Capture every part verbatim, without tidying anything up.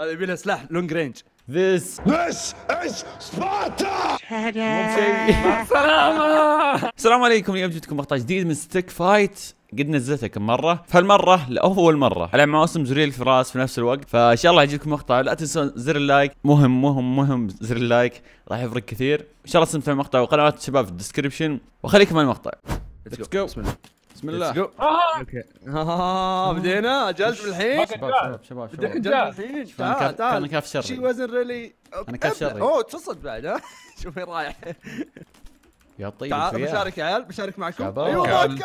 هذا يبي له سلاح لونج رينج. This This is Sparta. سلامة. السلام عليكم، اليوم جبتكم مقطع جديد من ستيك فايت، قد نزلته كم مرة، فهالمرة لأول مرة على موسم زريل فراس في نفس الوقت، فإن شاء الله يعجبكم المقطع. لا تنسون زر اللايك، مهم مهم مهم زر اللايك، راح يفرق كثير. إن شاء الله تستمتعون بالمقطع، وقنوات الشباب في الديسكربشن، وخليكم مع المقطع. Let's go. بسم الله بسم الله. اوكي ها بدينا، جلس بالحين شباب شباب شباب جلس بالحين. تعال تعال انا كاف شر، شي وزن ريلي، انا كاف شر. اوه تصد بعد، ها شوف وين رايح. يا طيب تعال بشارك يا عيال، بشارك معكم. ايوه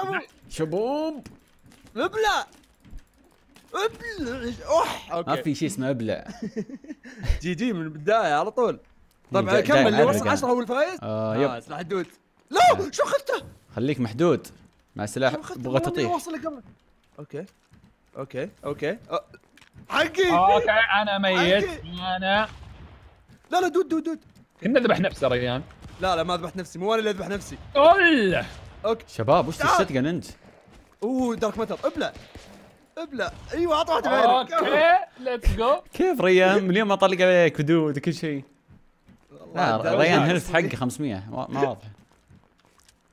شبوب ابلع ابلع. اوه ما في شيء اسمه ابلع. جي جي من البدايه على طول. طبعا كمل اللي وصل عشرة هو الفايز. اه سلاح حدود. لا شو اخذته؟ خليك محدود مع سلاح بغى تطيح. اوكي اوكي اوكي حقي. اوكي انا ميت انا. لا لا دود دود دود. كنا ذبح نفسه ريان. لا لا ما ذبحت نفسي، مو انا اللي اذبح نفسي. اوه اوكي شباب وش الشتقن انت؟ اوه دارك متر. ابلع ابلع. ايوه اعطى واحده بعينك. اوكي ليتس جو. كيف ريان من اليوم اطلق عليك ودود وكل شيء. لا ريان هيلث حقه خمسمية ما واضح.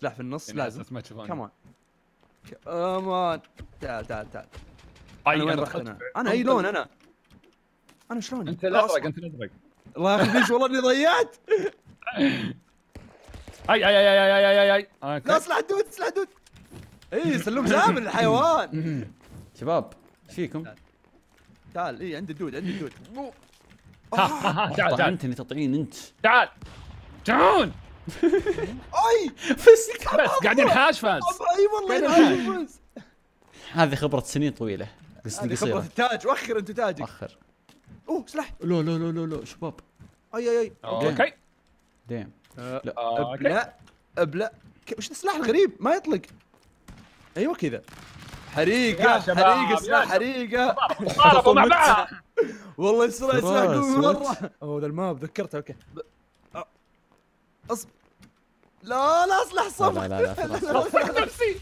سلاح في النص لازم ما تشوفونه. كمان كمان تعال تعال تعال. انا وين رحت انا؟ انا اي لون انا؟ انا شلون؟ انت الازرق انت الازرق. الله يخليك والله اني ضيعت. اي اي اي اي اي اي اي اي. لا سلاح دود سلاح دود. اي سلوم جامل الحيوان. شباب ايش فيكم؟ تعال اي عندي دود عندي دود. تعال تعال طعنتني تطعين انت. تعال تعال. اي بس قاعدين حاش فاز. اي والله هذه خبرة سنين طويلة. هذه خبرة التاج. وخر انت تاجك. وخر. اوه سلاح. لا لا لا لا لا شباب. اي اي اي. اوكي. ديم. ابلع ابلع. وش السلاح الغريب ما يطلق؟ ايوه كذا. حريقة حريقة سلاح حريقة. ضاربوا مع بعض. والله السلاح سلاح قوي مرة. اوه ذا الماب ذكرته. اوكي. اصبر لا لا اصلح صمت. لا لا لا اصلح نفسي.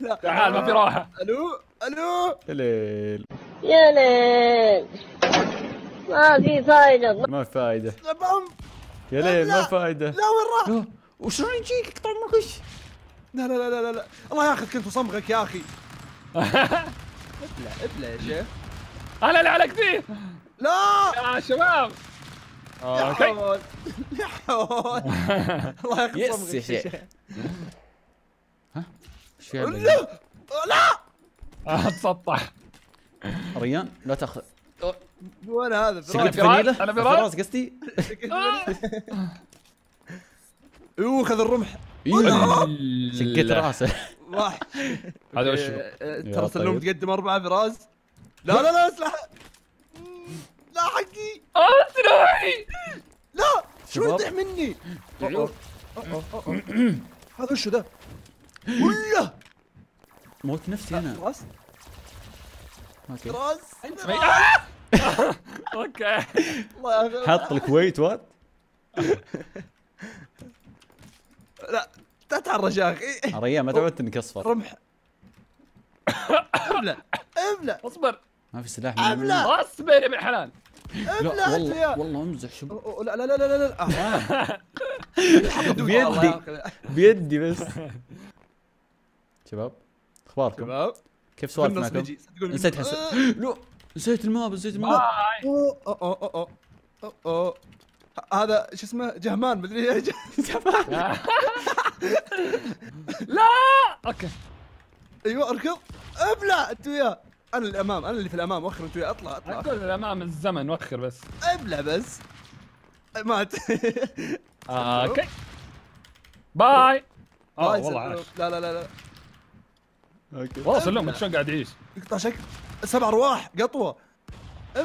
لا تعال ما في راحه. الو الو يا ليل يا ليل ما في فايده ما في فايده يا ليل ما فايده. لا وين راح؟ وشلون يجيك يقطع عمرك؟ لا لا لا لا لا الله ياخذ كنت وصمغك يا اخي. ابلع ابلع يا شيخ. انا لا عليك فيه. لا يا شباب اوكي يا حول. الله يخصمك يا شيخ. ها ايش في؟ لا لا تسطح ريان لا تاخذ. وين هذا؟ سقيت فنيله انا براس قصدي. اوه خذ الرمح. سقيت راسه. راح هذا وش ترى سلوم تقدم اربعه براس. لا لا لا اسلحه لا حقي. اه سلاحي. لا شو يطيح مني؟ هذا وشو ذا؟ ولا موت نفسي انا. راس راس اوكي حط الكويت وات. لا تتعرج يا اخي. ريان ما تعودت انك اصفر. رمح. ابلع ابلع اصبر ما في سلاح. ابلع اصبر يا ابن الحلال. لا والله والله امزح شباب. لا لا لا لا لا بيدي بيدي بس. شباب اخباركم؟ شباب كيف سوالف معكم؟ نسيت حسب. لا نسيت الماب نسيت الماب. اوه اوه اوه اوه هذا شو اسمه جهمان مدري ايش. جهمان لا اوكي ايوه اركض ابلع انت وياه. انا الامام انا اللي في الامام. وخر انت وياي اطلع اطلع. اقول الامام الزمن وخر بس. ابلع بس مات. اوكي باي. اه والله عاش. لا لا لا لا اوكي والله سلوم شلون قاعد يعيش؟ يقطع شكل سبع ارواح قطوه.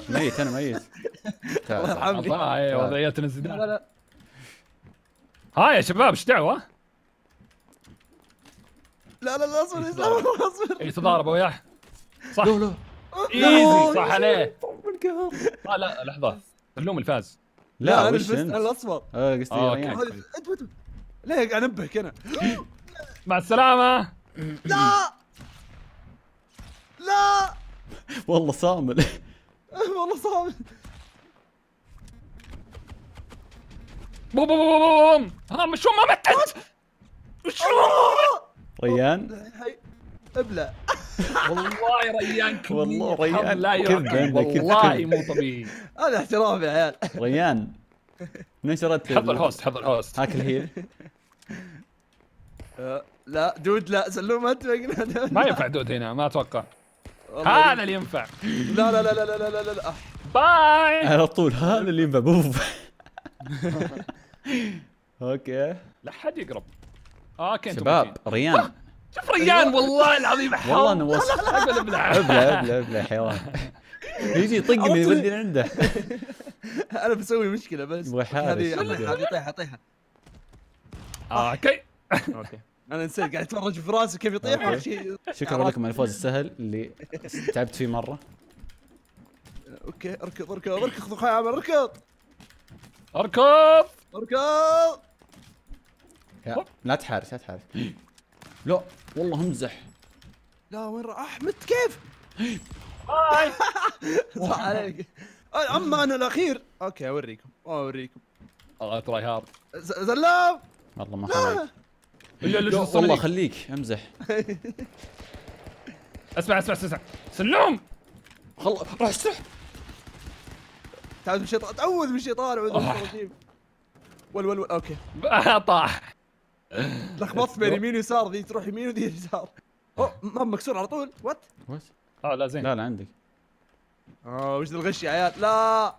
ميت انا ميت. الله يرحمك. هاي وضعيتنا لا لا. هاي يا شباب ايش دعوه؟ لا لا لا اصبر اصبر. يتضاربوا وياه. صح. لا لا. ايزي صح عليه. اه لا لحظه. اللوم الفاز. لا انا انا الاصفر. اه قصدي اوكي. ليه انبهك انا؟ مع السلامة. لا لا والله صامل والله صامل. بوم بوم بوم ها مشون ما متت مشون ريان ابلع والله ريان كبير والله ريان لا يرحم والله مو طبيعي هذا احترام يا عيال. ريان نشرت حط الهوست حط الهوست هاك الهيل. لا دود لا سلوم ما تفقنا ما ينفع دود هنا ما اتوقع هذا اللي ينفع. لا لا لا لا لا لا لا باي على طول هذا اللي ينفع بوف. اوكي لا حد يقرب. اوكي شباب ريان شوف ريان والله العظيم حرام والله نوصل اقول ابلع ابلع ابلع ابلع حيوان يجي يطقني يوديني عنده. انا بسوي مشكله بس هذه هذه طيحه طيحه. اوكي اوكي انا نسيت قاعد اتفرج في راسي كيف يطيح. شكرا لكم على الفوز السهل اللي تعبت فيه مره. اوكي اركض اركض اركض اخوي عامر اركض اركض اركض. لا تحارش لا تحارش. لا والله همزح. لا وين راح مت كيف؟ باي صح عليك. اما انا الاخير. اوكي اوريكم اوريكم. اه تراي هارد زلام. والله ما حرك. والله خليك امزح. اسمع اسمع اسمع سلوم خل روح السح. تعوذ من الشيطان تعوذ من الشيطان اعوذ بالله الرجيم. ول ول ول اوكي طاح. لخبطت بين يمين ويسار ذي تروح يمين وذي يسار. اوه ما مكسور على طول وات؟ وات؟ اه لا زين لا لا عندك. اه وش الغش يا عيال؟ لا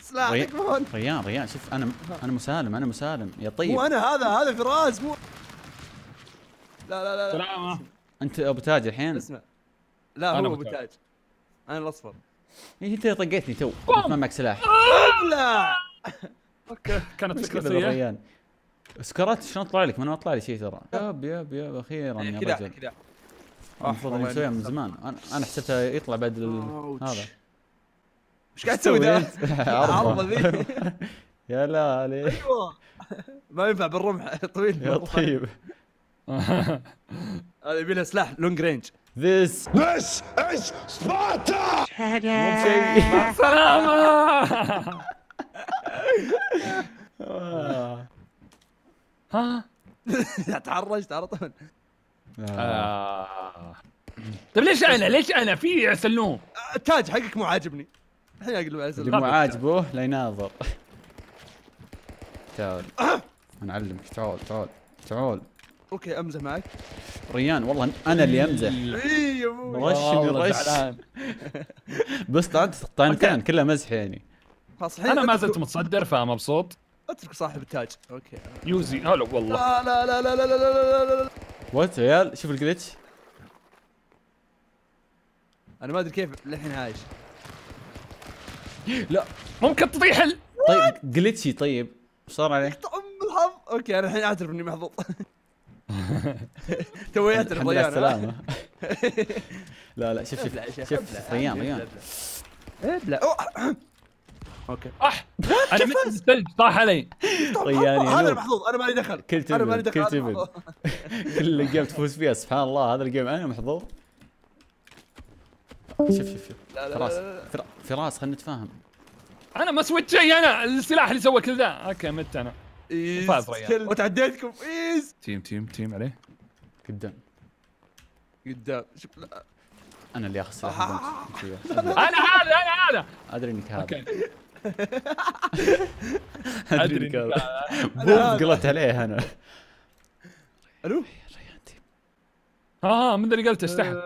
سلاحك هون. ريان ريان شوف انا انا مسالم انا مسالم يا طيب. مو انا هذا هذا فراس مو. لا لا لا سلامة. انت ابو تاج الحين؟ اسمع لا هو ابو تاج انا الاصفر. ايه انت طقيتني تو ما معك سلاح. ابلع اوكي كانت فكرة سيئة. سكرات شلون طلع لك؟ ما انا ما طلع لي شيء ترى. ياب ياب ياب اخيرا يا رجل. كذا المفروض اني مسويها من زمان. انا انا حسبته يطلع بعد هذا. ايش قاعد تسوي ذا؟ عرضه ذي يا لا عليك. ايوه ما ينفع بالرمح طويل يا طيب. هذا يبي له سلاح لونج رينج. This This is Sparta! مع السلامة. ها؟ تعرجت على طول. طيب ليش انا ليش انا في سلوم؟ التاج حقك مو عاجبني. الحين اقلب على سلوم. اللي مو عاجبه لا يناظر. تعال نعلمك تعال تعال تعال. اوكي امزح معك ريان والله انا اللي امزح. اي يا ابوي رشني رش بس طلعت طعنتين كلها مزح يعني. انا ما زلت متصدر فمبسوط. اترك صاحب التاج اوكي يوزي هلا والله. لا لا لا لا لا لا لا لا وات يا عيال شوف الجلتش. انا ما ادري كيف للحين عايش. لا ممكن تطيح طيب جلتشي طيب ايش صار عليه؟ ام الحظ. اوكي انا الحين اعترف اني محظوظ. تو يعترف ريان سلامة. لا لا شوف شوف شوف ريان ريان ابلع. اوكي اح انا مثل الثلج طاح علي. ريان هذا محظوظ انا مالي دخل انا مالي دخل. كل كل جيم تفوز فيها سبحان الله هذا الجيم انا محظوظ. شوف شوف شوف فراس فراس خلينا نتفاهم. انا ما سويت شيء انا السلاح اللي سوى كل ذا. اوكي مت انا فاز ريان وتعديتكم. ايز تيم تيم تيم عليه قدام قدام. شوف انا اللي اخسر. انا هذا انا هذا ادري انك هذا ادري انك هذا بوم قلت عليه انا. الو ريان تيم اه من اللي قلته استحى.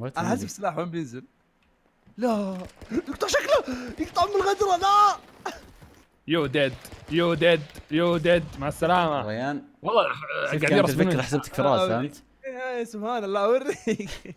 انا حاسب السلاح وين بينزل. لا يقطع شكله يقطع من الغدره. لا يو ديد يو ديد يو ديد مع السلامة ريان. والله قاعد يرسم الفكرة حسبتك فراس انت. سبحان الله اوريك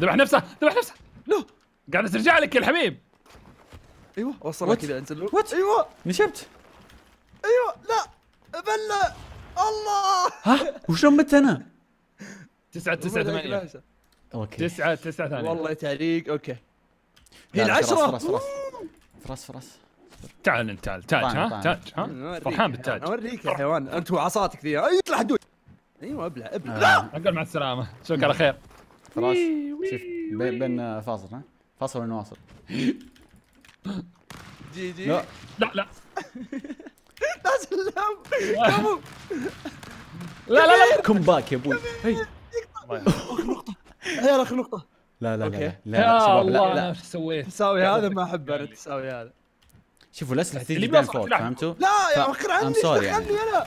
ذبح نفسه، ذبح نفسه. لو قاعد ترجع لك يا الحبيب. ايوه وصل كذا انزل. وات ايوه نشبت. ايوه لا بلا الله. ها وش رميت انا؟ تسعة تسعة ثمانية. اوكي تسعة تسعة ثانية والله تعليق. اوكي هي العشرة. فراس فراس فراس تعال انت، تعال تاج. ها تاج. ها فرحان بالتاج. اوريك يا حيوان انت وعصاتك ذي. يطلع حدود. ايوه ابلع ابلع. لا اقول مع السلامة، اشوفك على خير. فراس شوف بين فاصل. ها فاصل ونواصل. جي جي لا لا لا لا سلام. لا لا لا كم باك يا ابوي. اخر نقطة يا اخي، نقطة. لا لا لا لا لا لا ايش سويت؟ تساوي هذا ما احب انا التساوي هذا. شوفوا الاسلحة تجي من فوق فهمتوا؟ لا يا وخر عني ايش دخلني انا؟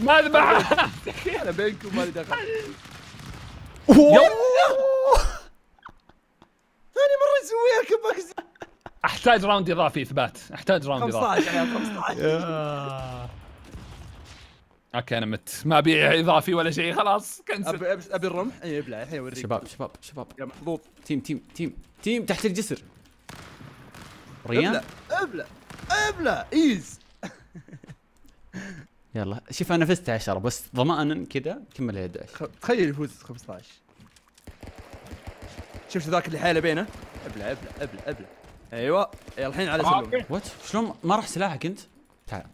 ما ذبحها انا بينكم، ما لي دخل. ثاني مرة نسويها الكباكس. احتاج راوند اضافي اثبات، احتاج راوند اضافي. خمسة عشر خمسة عشر. اوكي انا مت، ما ابيع اضافي ولا شيء خلاص كنسل. ابي ابي الرمح. اي ابلع الحين اوريك. شباب شباب شباب يا محظوظ. تيم تيم تيم تيم تحت الجسر. ريان ابلع ابلع ايز. يلا شوف انا فزت عشرة بس ضمانا كذا كمل احد عشر. تخيل يفوز خمسة عشر. شفت ذاك اللي حيله بينه؟ ابلع ابلع ابلع ابلع. ايوه الحين على سلم. وات شلون ما راح سلاحك انت؟ تعال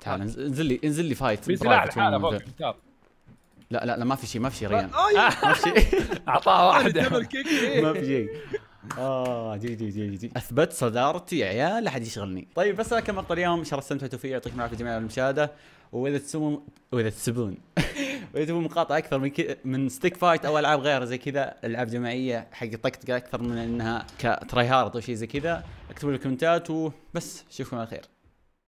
تعال انزل لي، انزل لي فايت. في سلاح لحاله فوق الكتاب. لا لا لا ما في شيء، ما في شيء ريان. ما في شيء. اعطاه واحده. ما في شيء. اه جي جي جي جي اثبت صدارتي يا عيال، لا احد يشغلني. طيب بس هذا كان مقطع اليوم، ان شاء الله استمتعتوا فيه، يعطيكم العافيه جميعا على المشاهده. واذا تسوون واذا تسبون واذا تبون مقاطع اكثر من كذا من ستيك فايت او العاب غير زي كذا، العاب جماعيه حق طقطقه اكثر من انها كتراي هارد او شيء زي كذا، اكتبوا لي الكومنتات وبس. اشوفكم على خير.